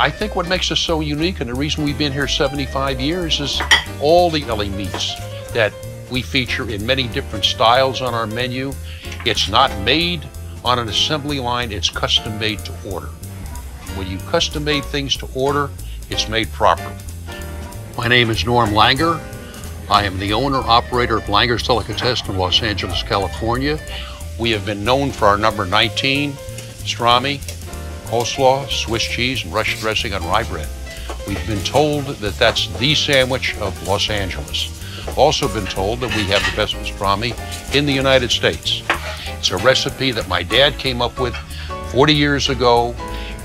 I think what makes us so unique, and the reason we've been here 75 years, is all the LA meats that we feature in many different styles on our menu. It's not made on an assembly line, it's custom made to order. When you custom made things to order, it's made properly. My name is Norm Langer. I am the owner operator of Langer's Delicatessen in Los Angeles, California. We have been known for our number 19, pastrami, coleslaw, Swiss cheese, and Russian dressing on rye bread. We've been told that that's the sandwich of Los Angeles. I've also been told that we have the best pastrami in the United States. It's a recipe that my dad came up with 40 years ago,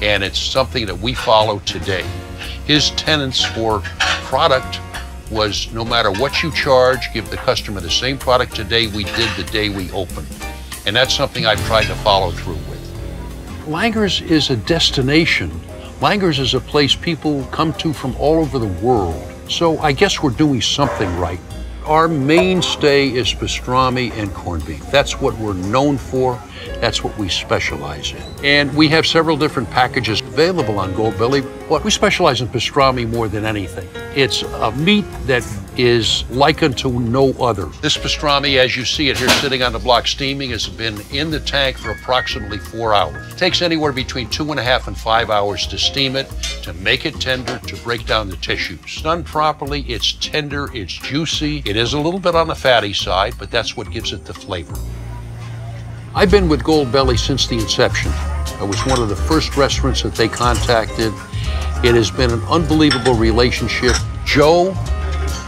and it's something that we follow today. His tenets for product was, no matter what you charge, give the customer the same product today we did the day we opened. And that's something I've tried to follow through with. Langer's is a destination. Langer's is a place people come to from all over the world. So I guess we're doing something right. Our mainstay is pastrami and corned beef. That's what we're known for. That's what we specialize in. And we have several different packages available on Gold Belly, but we specialize in pastrami more than anything. It's a meat that is like unto no other. This pastrami, as you see it here sitting on the block steaming, has been in the tank for approximately 4 hours. It takes anywhere between 2.5 and 5 hours to steam it, to make it tender, to break down the tissues. Done properly, it's tender, it's juicy. It is a little bit on the fatty side, but that's what gives it the flavor. I've been with Gold Belly since the inception. I was one of the first restaurants that they contacted. It has been an unbelievable relationship. Joe,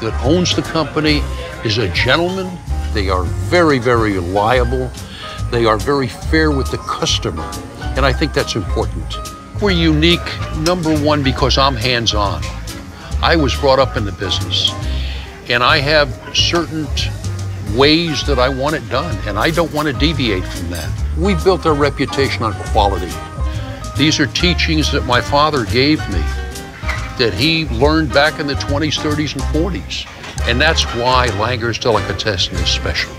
that owns the company, is a gentleman. They are very, very reliable. They are very fair with the customer, and I think that's important. We're unique, number one, because I'm hands-on. I was brought up in the business, and I have certain ways that I want it done, and I don't want to deviate from that. We built our reputation on quality. These are teachings that my father gave me, that he learned back in the 20s, 30s, and 40s. And that's why Langer's Delicatessen is special.